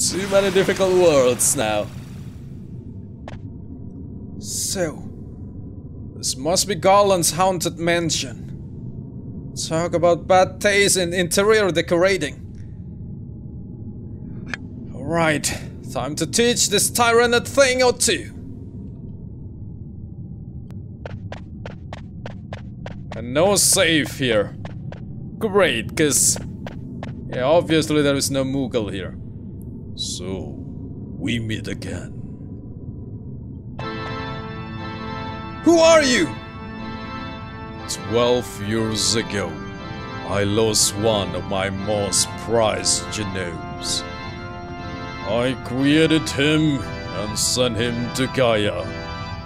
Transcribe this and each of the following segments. Too many difficult words now. So, this must be Garland's haunted mansion. Talk about bad taste in interior decorating. Alright, time to teach this tyrant a thing or two. And no save here. Great, cause yeah, obviously there is no Moogle here. So, we meet again. Who are you? 12 years ago, I lost one of my most prized genomes. I created him and sent him to Gaia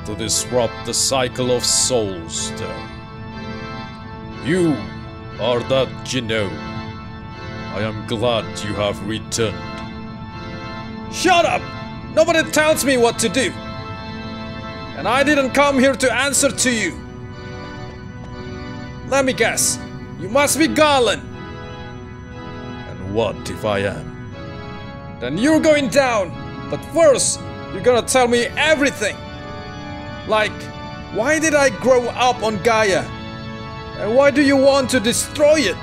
to disrupt the cycle of Soul Stone. You are that genome. I am glad you have returned. Shut up! Nobody tells me what to do! And I didn't come here to answer to you! Let me guess, you must be Garland! And what if I am? Then you're going down! But first, you're gonna tell me everything! Like, why did I grow up on Gaia? And why do you want to destroy it?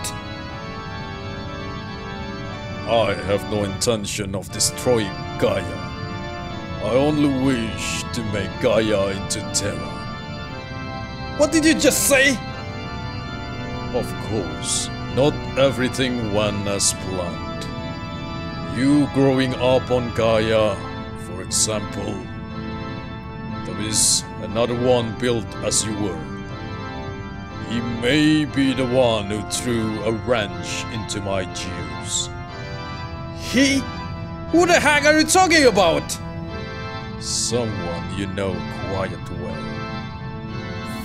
I have no intention of destroying Gaia. I only wish to make Gaia into terror. What did you just say? Of course, not everything went as planned. You growing up on Gaia, for example. There is another one built as you were. He may be the one who threw a wrench into my gears. He? Who the heck are you talking about? Someone you know quite well.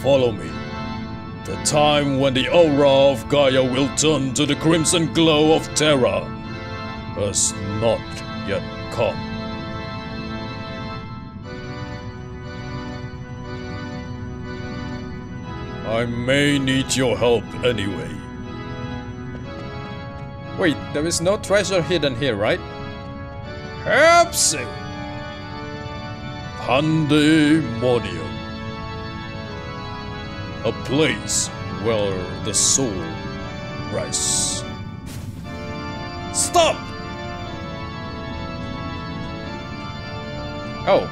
Follow me. The time when the aura of Gaia will turn to the crimson glow of terror has not yet come. I may need your help anyway. Wait, there is no treasure hidden here, right? Perhaps so. Pandemonium. A place where the soul rests. Stop! Oh.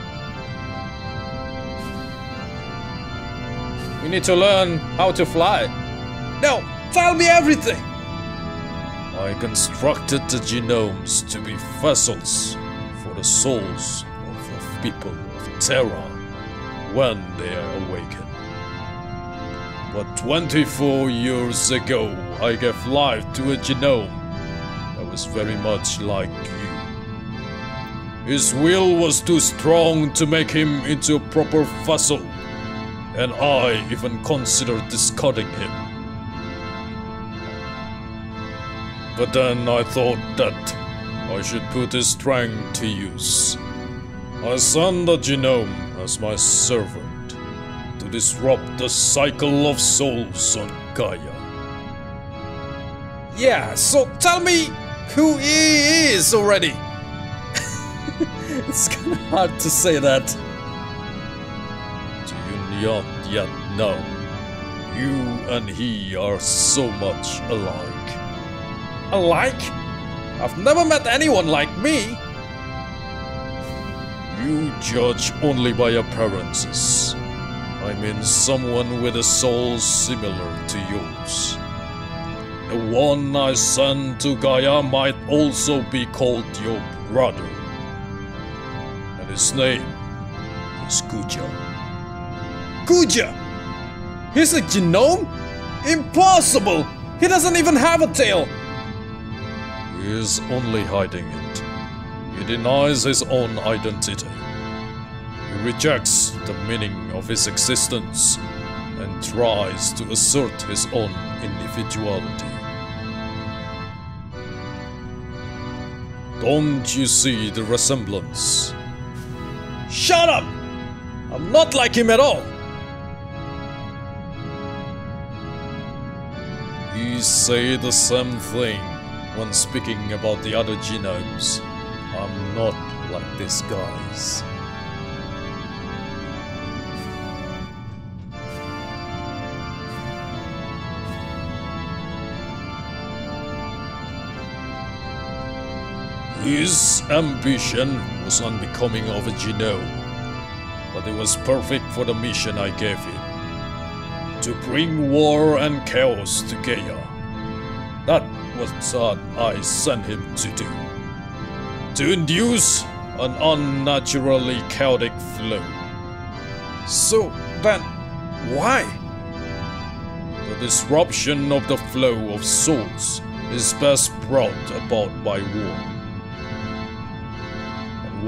We need to learn how to fly. No, tell me everything! I constructed the genomes to be vessels for the souls of the people of Terra when they are awakened. But 24 years ago, I gave life to a genome that was very much like you. His will was too strong to make him into a proper vessel, and I even considered discarding him. But then I thought that I should put his strength to use. I sent the genome as my servant to disrupt the cycle of souls on Gaia. Yeah, so tell me who he is already. It's kinda hard to say that. Do you not yet know? You and he are so much alike. Alike? I've never met anyone like me. You judge only by appearances. I mean someone with a soul similar to yours. The one I sent to Gaia might also be called your brother. And his name is Kuja. Kuja? He's a genome? Impossible! He doesn't even have a tail! He is only hiding it. He denies his own identity. He rejects the meaning of his existence and tries to assert his own individuality. Don't you see the resemblance? Shut up! I'm not like him at all! He says the same thing when speaking about the other genomes, I'm not like this, guys. His ambition was unbecoming of a genome, but it was perfect for the mission I gave him. To bring war and chaos to Gaia. That was what I sent him to do. To induce an unnaturally chaotic flow. So then, why? The disruption of the flow of souls is best brought about by war.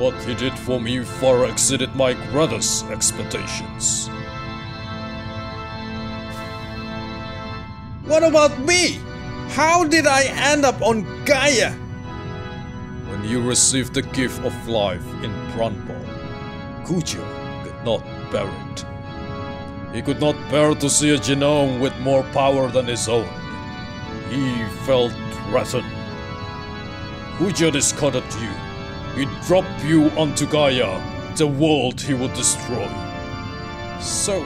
What he did for me far exceeded my brother's expectations. What about me? How did I end up on Gaia? When you received the gift of life in Brandball, Cujo could not bear it. He could not bear to see a genome with more power than his own. He felt threatened. Cujo discarded you. He'd drop you onto Gaia, the world he would destroy. So,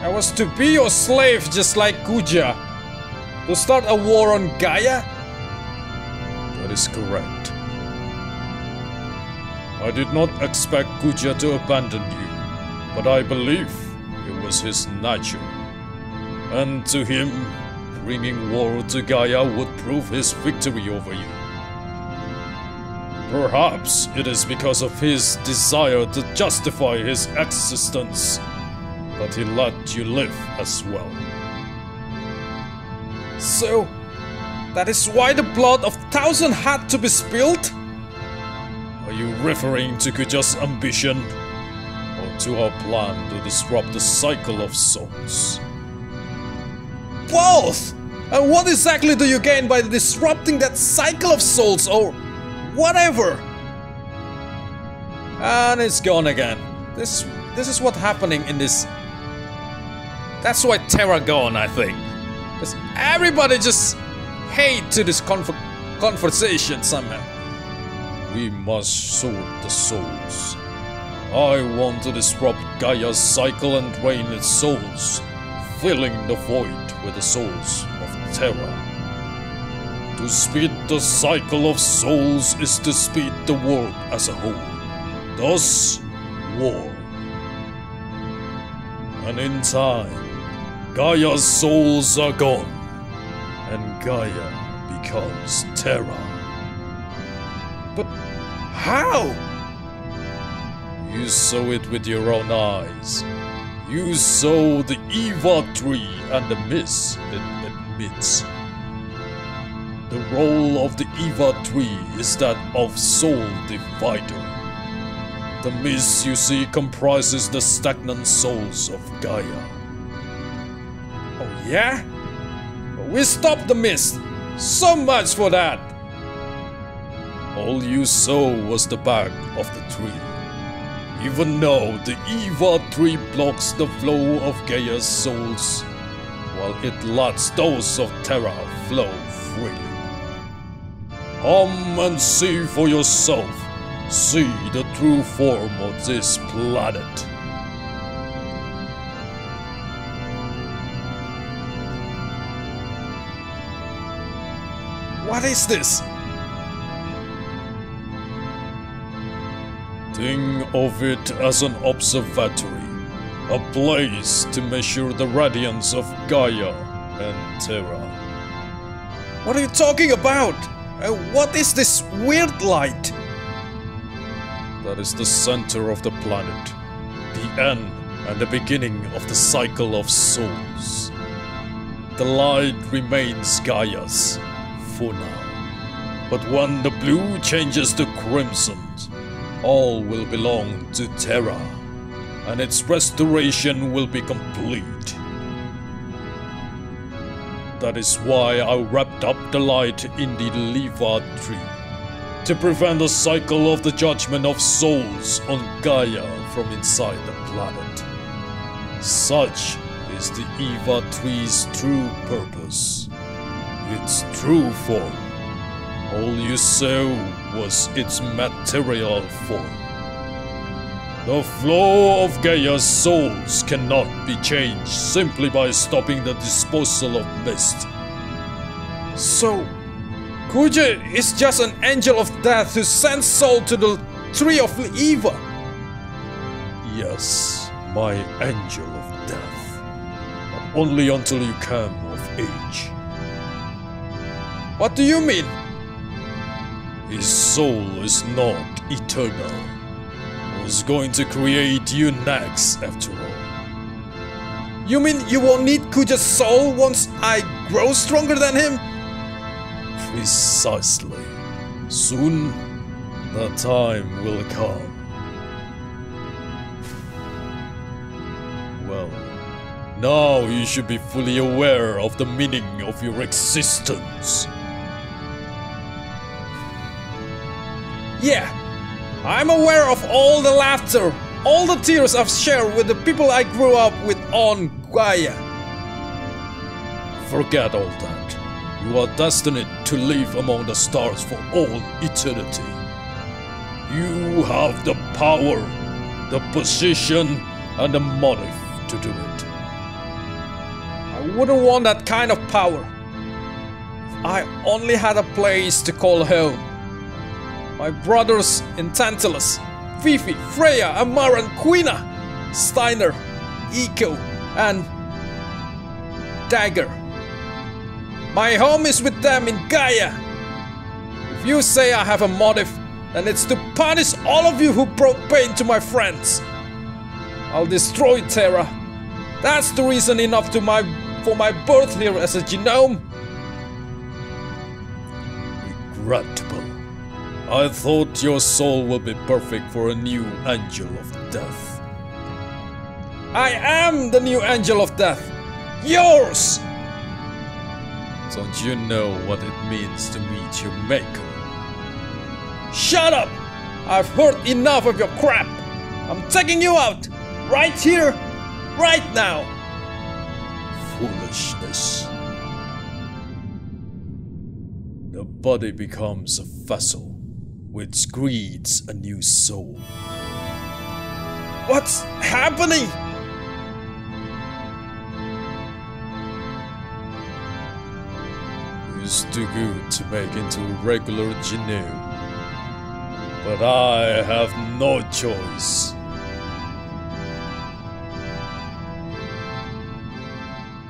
I was to be your slave just like Kuja? To start a war on Gaia? That is correct. I did not expect Kuja to abandon you, but I believe it was his nature. And to him, bringing war to Gaia would prove his victory over you. Perhaps it is because of his desire to justify his existence that he let you live as well. So, that is why the blood of thousands had to be spilled? Are you referring to Kuja's ambition, or to our plan to disrupt the cycle of souls? Both! And what exactly do you gain by disrupting that cycle of souls, or whatever? And it's gone again. This is what's happening in this. That's why Terra gone, I think. Because everybody just hate to this conversation somehow. We must sort the souls. I want to disrupt Gaia's cycle and drain its souls, filling the void with the souls of Terra. To speed the cycle of souls is to speed the world as a whole. Thus, war. And in time, Gaia's souls are gone, and Gaia becomes Terra. But how? You saw it with your own eyes. You saw the Eva tree and the mist it emits. The role of the Eva tree is that of soul divider. The mist you see comprises the stagnant souls of Gaia. Oh yeah? But we stopped the mist! So much for that! All you saw was the bark of the tree. Even though the Eva tree blocks the flow of Gaia's souls, while it lets those of Terra flow freely. Come and see for yourself. See the true form of this planet. What is this? Think of it as an observatory. A place to measure the radiance of Gaia and Terra. What are you talking about? What is this weird light? That is the center of the planet, the end and the beginning of the cycle of souls. The light remains Gaia's for now, but when the blue changes to crimson, all will belong to Terra, and its restoration will be complete. That is why I wrapped up the light in the Leva tree, to prevent the cycle of the judgment of souls on Gaia from inside the planet. Such is the Eva tree's true purpose, its true form, All you saw was its material form. The flow of Gaia's souls cannot be changed simply by stopping the disposal of mist. So, Kuja is just an angel of death who sends soul to the tree of Eva. Yes, my angel of death, but only until you come of age. What do you mean? His soul is not eternal. Who's going to create you next, after all? You mean you won't need Kuja's soul once I grow stronger than him? Precisely. Soon, the time will come. Well, now you should be fully aware of the meaning of your existence. Yeah, I'm aware of all the laughter, all the tears I've shared with the people I grew up with on Gaia. Forget all that. You are destined to live among the stars for all eternity. You have the power, the position, and the motive to do it. I wouldn't want that kind of power. If I only had a place to call home. My brothers in Tantalus, Fifi, Freya, Amar, and Quina, Steiner, Eiko, and Dagger. My home is with them in Gaia. If you say I have a motive, then it's to punish all of you who brought pain to my friends. I'll destroy Terra. That's the reason enough for my birth here as a genome. Regrettable. I thought your soul would be perfect for a new angel of death. I am the new angel of death. Yours! Don't you know what it means to meet your maker? Shut up! I've heard enough of your crap. I'm taking you out. Right here, right now. Foolishness. The body becomes a vessel, which creates a new soul. What's happening? It's too good to make into a regular genome. But I have no choice.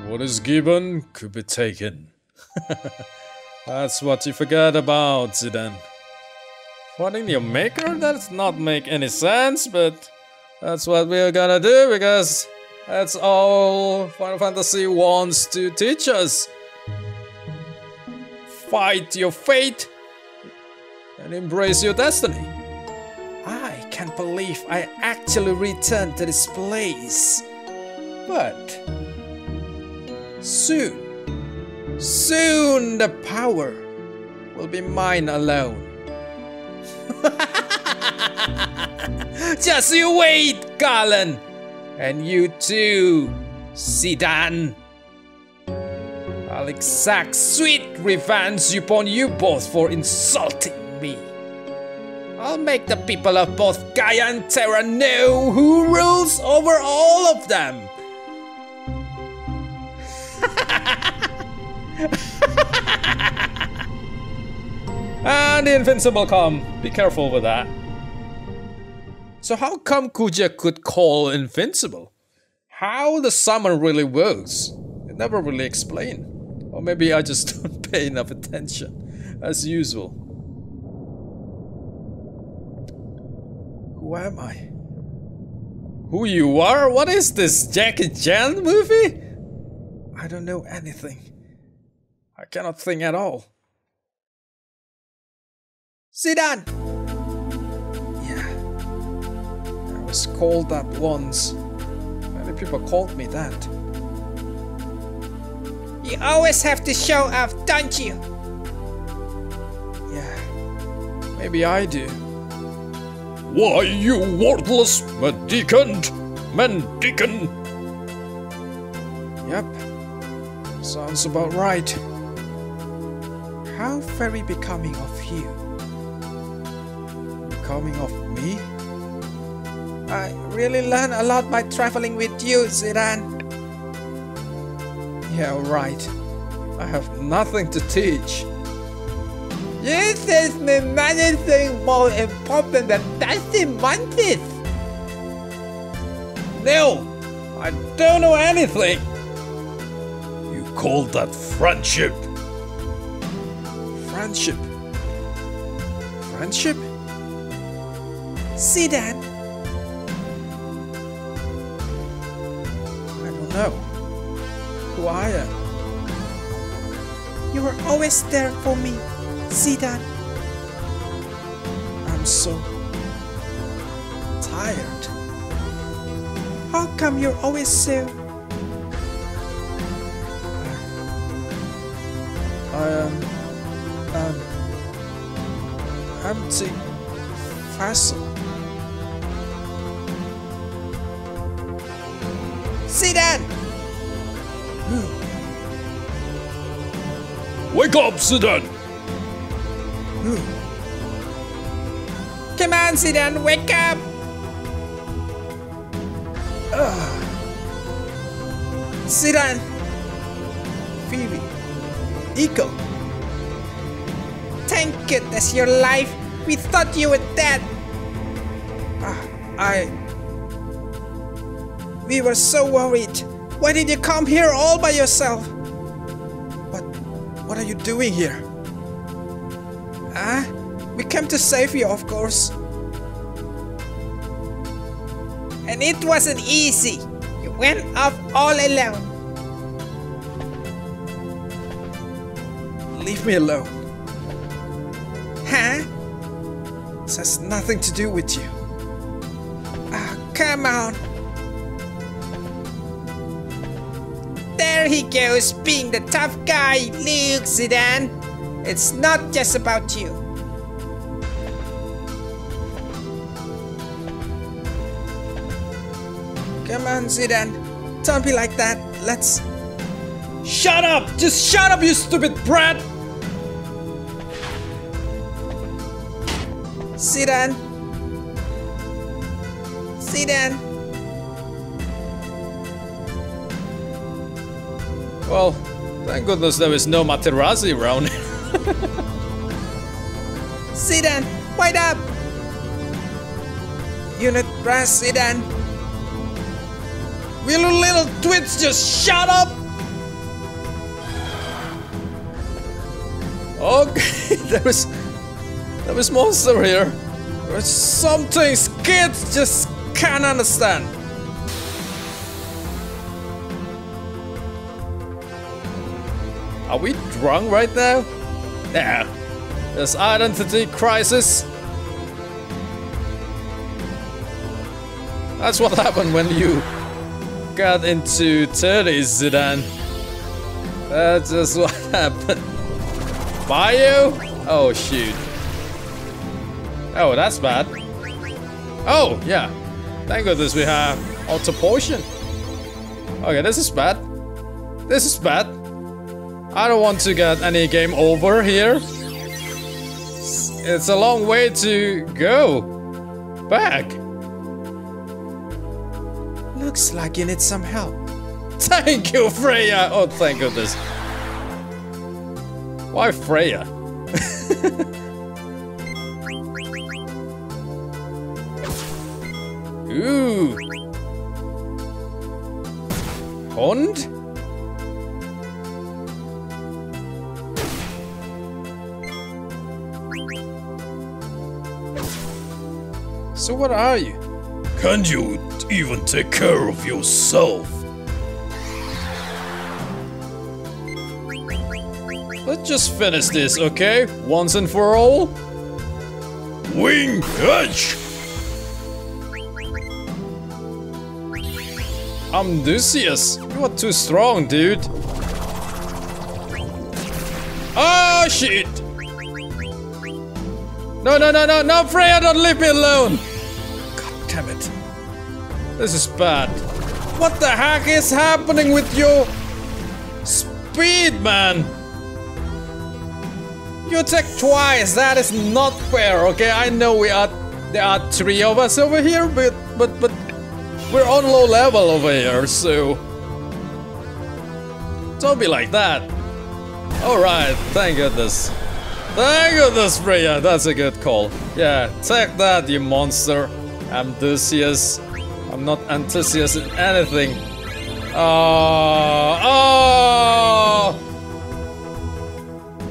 What is given could be taken. That's what you forget about, Zidane. Finding your maker? That does not make any sense, but that's what we're gonna do because that's all Final Fantasy wants to teach us. Fight your fate and embrace your destiny. I can't believe I actually returned to this place. But soon the power will be mine alone. Just you wait, Garland, and you too, Zidane. I'll exact sweet revenge upon you both for insulting me. I'll make the people of both Gaia and Terra know who rules over all of them. And the invincible come. Be careful with that. So how come Kuja could call invincible? How the summon really works? It never really explained. Or maybe I just don't pay enough attention, as usual. Who am I? Who you are? What is this Jackie Chan movie? I don't know anything. I cannot think at all. Zidane! Yeah, I was called that once. Many people called me that. You always have to show off, don't you? Yeah, maybe I do. Why, you worthless mendicant! Yep, sounds about right. How very becoming of you. Becoming of me? I really learned a lot by traveling with you, Zidane. Yeah, right. I have nothing to teach. This is me managing more important than dancing monkeys. No, I don't know anything. You call that friendship? Friendship? Friendship? Zidane. I don't know. Who are you? You were always there for me, Zidane. I'm so tired. How come you're always so... I am empty vessel. Zidane! Wake up, Zidane! Come on, Zidane, wake up! Zidane, Phoebe, Eco, thank goodness you're alive. We thought you were dead. We were so worried. Why did you come here all by yourself? What are you doing here? Ah, we came to save you, of course. And it wasn't easy. You went off all alone. Leave me alone. Huh? This has nothing to do with you. Ah, oh, come on. There he goes, being the tough guy. Look, Zidane. It's not just about you. Come on, Zidane. Don't be like that. Let's... Shut up! Just shut up, you stupid brat! Zidane. Zidane. Well, thank goodness there is no Materazzi around. Zidane, wait up! Unit brass, Zidane. Will you little twits just shut up? Okay, there is monster here. There's some things kids just can't understand. Are we drunk right now? Yeah. There's identity crisis. That's what happened when you got into 30s, Zidane. That's just what happened. Bio? Oh, shoot. Oh, that's bad. Oh, yeah. Thank goodness we have auto potion. Okay, this is bad. This is bad. I don't want to get any game over here. It's a long way to go back. Looks like you need some help. Thank you, Freya! Oh, thank goodness. Why Freya? Ooh. Hund? So what are you? Can you even take care of yourself? Let's just finish this, okay? Once and for all. Wing Edge! Amdusius, you are too strong, dude. Oh, shit! No, no, no, no, no, Freya, don't leave me alone! God damn it. This is bad. What the heck is happening with your speed, man? You attacked twice. That is not fair. Okay, I know we are. There are three of us over here, but we're on low level over here, so don't be like that. All right. Thank goodness. Thank goodness, Freya. That's a good call. Yeah, take that, you monster. Enthusiast. I'm not enthusiast in anything. Oh!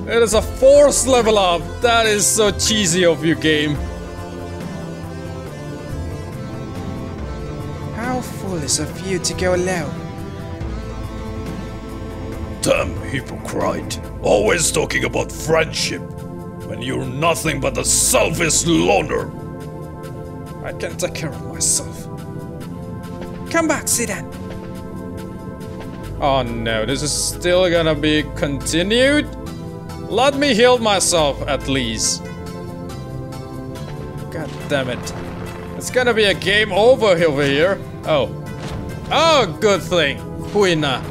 It is a forced level up. That is so cheesy of you, game. How foolish of you to go low. Damn hypocrite. Always talking about friendship when you're nothing but a selfish loner. I can take care of myself. Come back, see that. Oh no, this is still gonna be continued? Let me heal myself at least. God damn it. It's gonna be a game over here. Oh. Oh, good thing. Huina.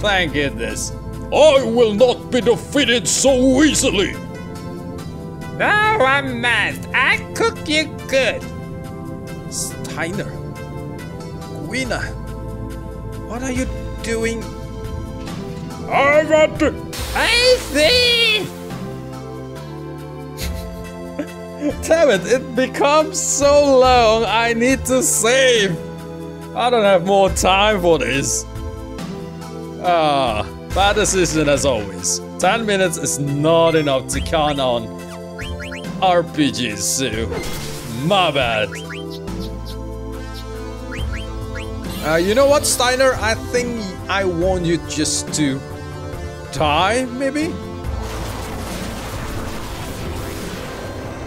Thank goodness. I will not be defeated so easily. No, I must. I cook you good. Steiner. Huina. What are you doing? I see. Damn it! It becomes so long. I need to save. I don't have more time for this. Ah, bad decision as always. 10 minutes is not enough to count on RPGs, so my bad. You know what, Steiner? I think I want you just to die, maybe?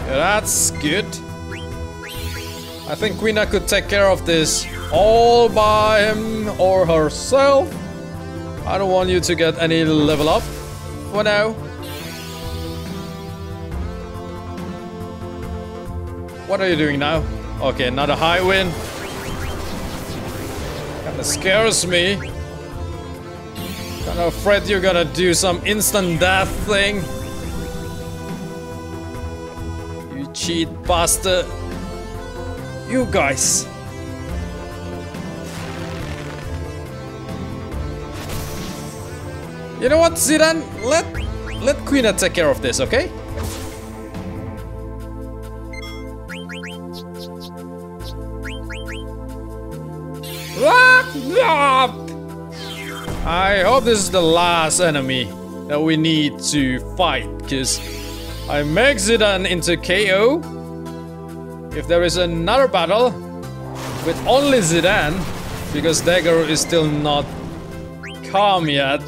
Yeah, that's good. I think Quina could take care of this all by him or herself. I don't want you to get any level up for now. What are you doing now? Okay, another high wind. Kinda scares me. Kinda afraid you're gonna do some instant death thing. You cheat bastard. You guys. You know what, Zidane? Let Quina take care of this, okay? I hope this is the last enemy that we need to fight, because I make Zidane into KO. If there is another battle with only Zidane, because Dagger is still not calm yet,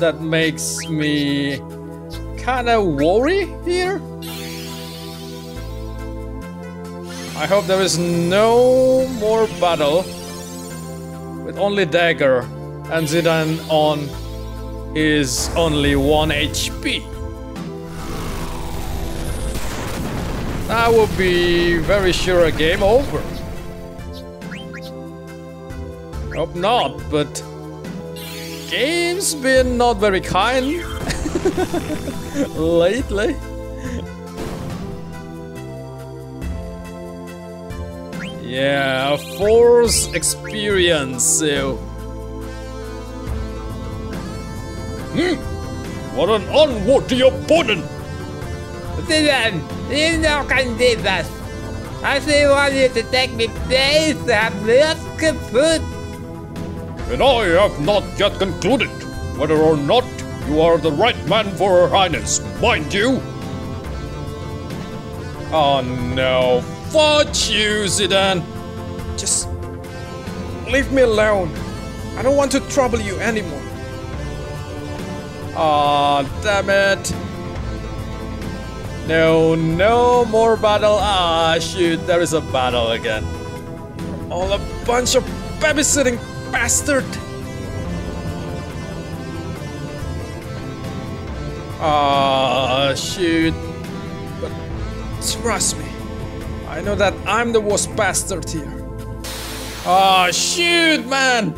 that makes me kinda worry here. I hope there is no more battle with only Dagger and Zidane on is only 1 HP. That would be very sure a game over. Hope not, but game's been not very kind lately. Yeah, force experience, so... What an unworthy opponent! Zidane, you know can do that. I still want you to take me place, I'm not complete. And I have not yet concluded whether or not you are the right man for Her Highness, mind you. Oh no. Fudge you, Zidane! Just leave me alone. I don't want to trouble you anymore. Aw, damn it. No, no more battle. Ah, shoot, there is a battle again. All a bunch of babysitting bastard. Ah, shoot. But trust me. I know that I'm the worst bastard here. Oh shoot, man!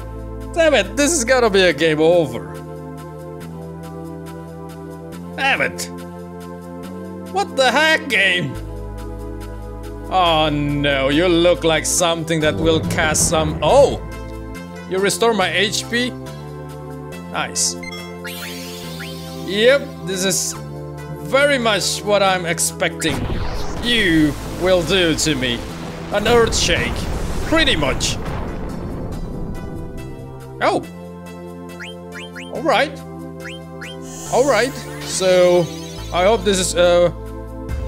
Damn it, this is gotta be a game over. Damn it! What the heck, game? Oh no, you look like something that will cast some... Oh! You restore my HP? Nice. Yep, this is very much what I'm expecting. You will do to me. An earth shake. Pretty much. Oh. Alright. Alright. So, I hope this is a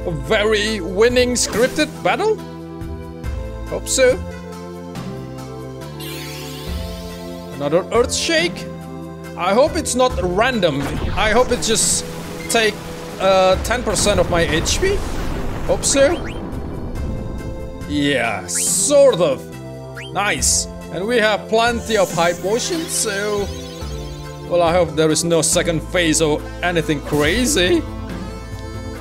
very winning scripted battle. Hope so. Another earth shake. I hope it's not random. I hope it just take 10% of my HP. Hope so. Yeah, sort of. Nice. And we have plenty of high potions, so... Well, I hope there is no second phase or anything crazy.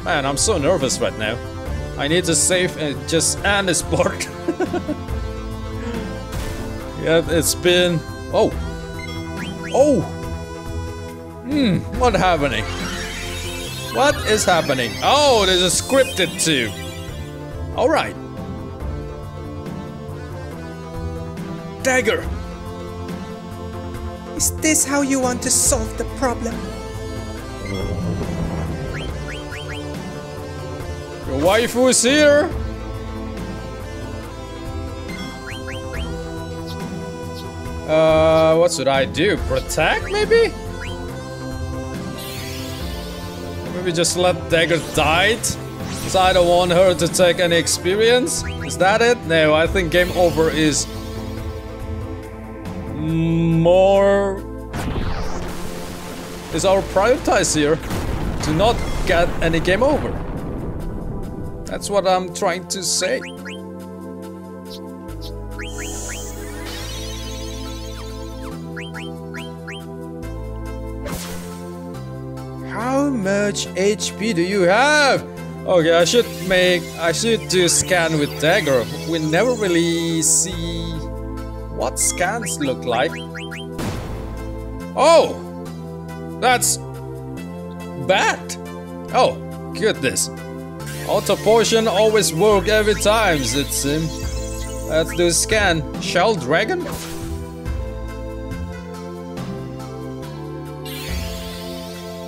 Man, I'm so nervous right now. I need to save and just end this part. Yeah, it's been... Oh! Oh! Hmm, what's happening? What is happening? Oh, this is scripted too. Alright. Dagger! Is this how you want to solve the problem? Your waifu is here! What should I do? Protect, maybe? Maybe just let Dagger die? Because I don't want her to take any experience? Is that it? No, I think game over is... More... is our prioritize here. To not get any game over. That's what I'm trying to say. How much HP do you have? Okay, I should do scan with Dagger. We never really see what scans look like. Oh! That's bad! Oh, goodness. Auto potion always work every time, it seems. Let's do scan. Shell dragon?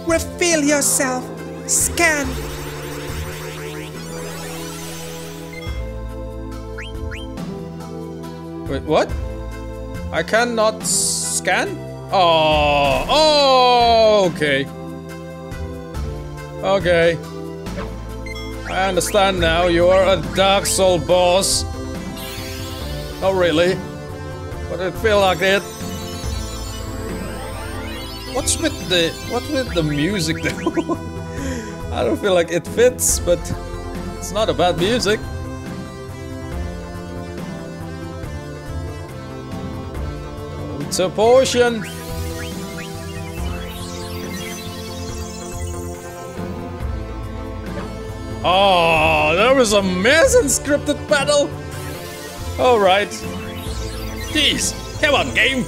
Reveal yourself. Scan. Wait, what? I cannot scan? Oh, oh, okay. Okay. I understand now, you are a Dark Soul boss. Not really, but I feel like it. What's with the music though? I don't feel like it fits, but it's not a bad music. It's a potion. Oh, that was a mess in scripted battle. All right. Jeez, come on, game.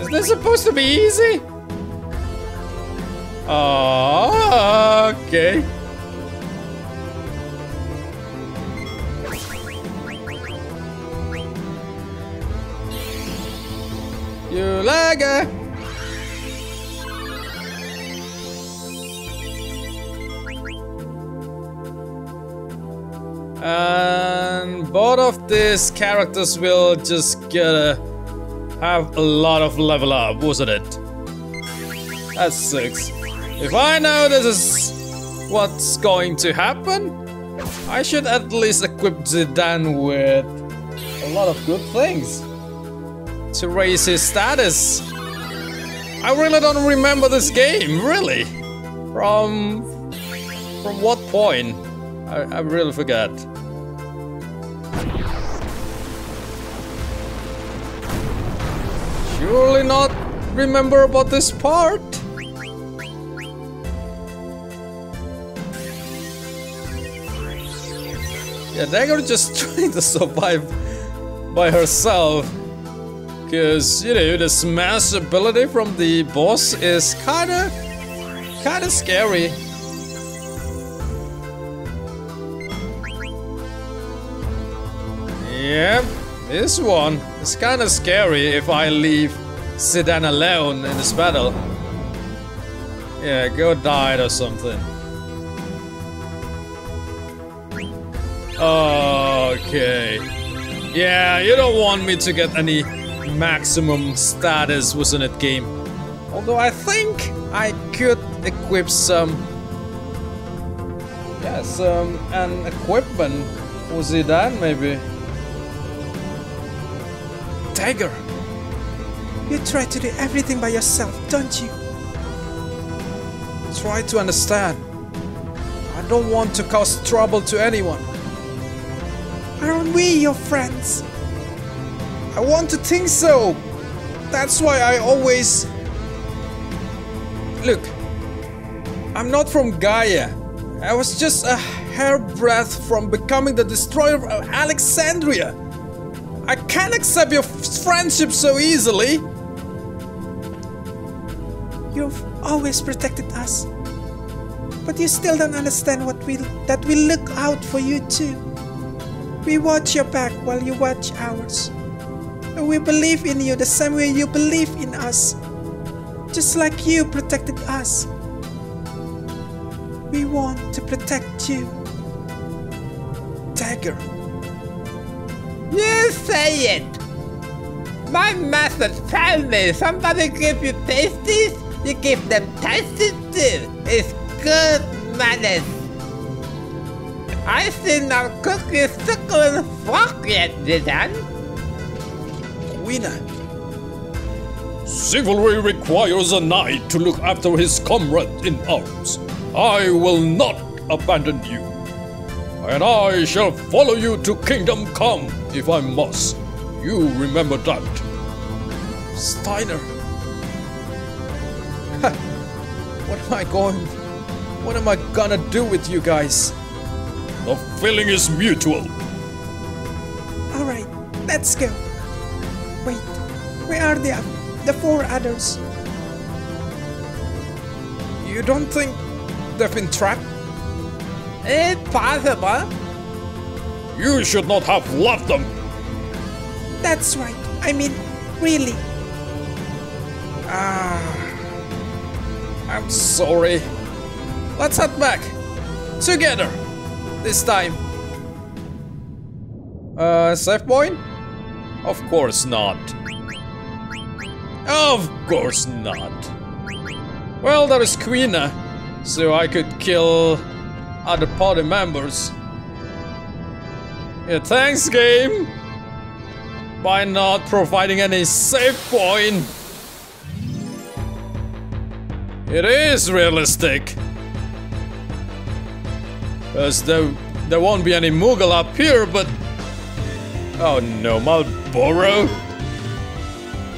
Is this supposed to be easy? Oh, okay. You lagger. And both of these characters will just get a... have a lot of level up, wasn't it? That's 6. If I know this is what's going to happen, I should at least equip Zidane with a lot of good things to raise his status. I really don't remember this game, really. From what point? I really forgot. Surely not remember about this part. Yeah, Dagger just trying to survive by herself. Cause, you know, the smash ability from the boss is kinda Kinda scary. Yep, this one is kinda scary if I leave Zidane alone in this battle. Yeah, go die or something. Okay. Yeah, you don't want me to get any maximum status was in that game. Although I think I could equip some... yeah, some... an equipment for Zidane maybe. Tiger! You try to do everything by yourself, don't you? Try to understand. I don't want to cause trouble to anyone. Aren't we your friends? I want to think so. That's why I always... Look, I'm not from Gaia. I was just a hairbreadth from becoming the destroyer of Alexandria. I can't accept your friendship so easily. You've always protected us. But you still don't understand what that we look out for you too. We watch your back while you watch ours. And we believe in you the same way you believe in us. Just like you protected us. We want to protect you. Tiger. You say it! My master told me somebody give you tasties, you give them tasties too. It's good manners. I still not cook your succulent fork yet, Zidane. Winner. Chivalry requires a knight to look after his comrade in arms. I will not abandon you. And I shall follow you to Kingdom Come if I must. You remember that. Steiner. What am I gonna do with you guys? The feeling is mutual. Alright, let's go. Wait, where are the four others? You don't think they've been trapped? Impossible. You should not have left them. That's right. I mean, really. I'm sorry. Let's head back. Together. This time. Save point? Of course not. Of course not. Well, there is Quina, so I could kill other party members. Yeah, thanks game! By not providing any save point. It is realistic. As though there won't be any Moogle up here, but... oh no, Marlboro!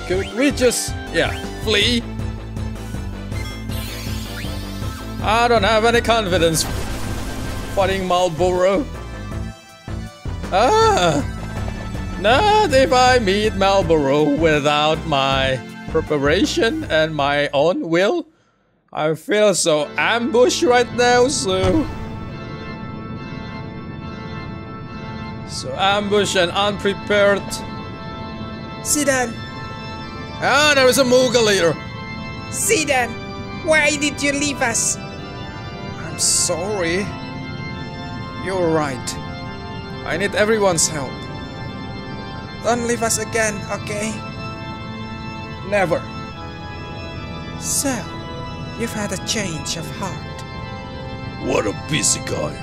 Could we just... yeah, flee? I don't have any confidence fighting Marlboro. Not if I meet Marlboro without my preparation and my own will. I feel so ambushed right now, so... so ambush and unprepared. Zidane. Ah, there is a Moogle leader. Zidane, why did you leave us? I'm sorry. You're right. I need everyone's help. Don't leave us again, okay? Never. So, you've had a change of heart. What a busy guy.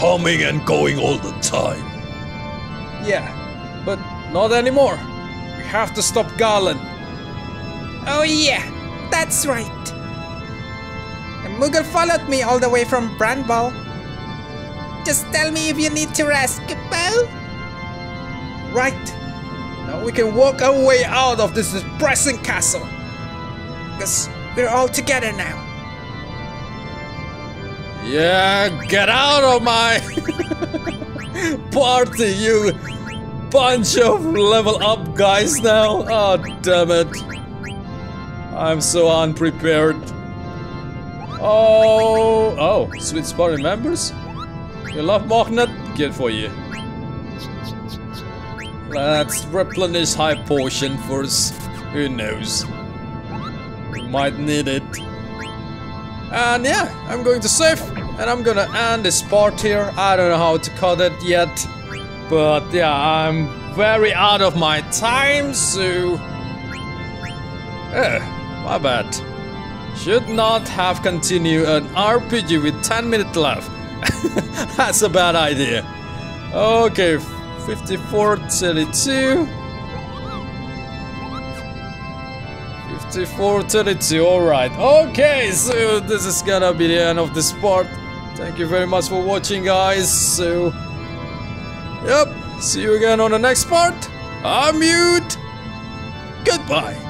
Coming and going all the time. Yeah, but not anymore. We have to stop Garland. Oh yeah, that's right. The Moogle followed me all the way from Bramble. Just tell me if you need to rest, Kapo. Right. Now we can walk our way out of this depressing castle. Because we're all together now. Yeah, get out of my... party, you bunch of level up guys now. Oh, damn it. I'm so unprepared. Oh, Sweet Spot remembers? Your love magnet? Good for you. Let's replenish high potion first. Who knows? We might need it. And yeah, I'm going to save. And I'm gonna end this part here. I don't know how to cut it yet. But yeah, I'm very out of my time, so... my bad. Should not have continued an RPG with 10 minutes left. That's a bad idea. Okay, 54:32. 54:32, alright. Okay, so this is gonna be the end of this part. Thank you very much for watching, guys. So... yep, see you again on the next part. I'm Mute. Goodbye.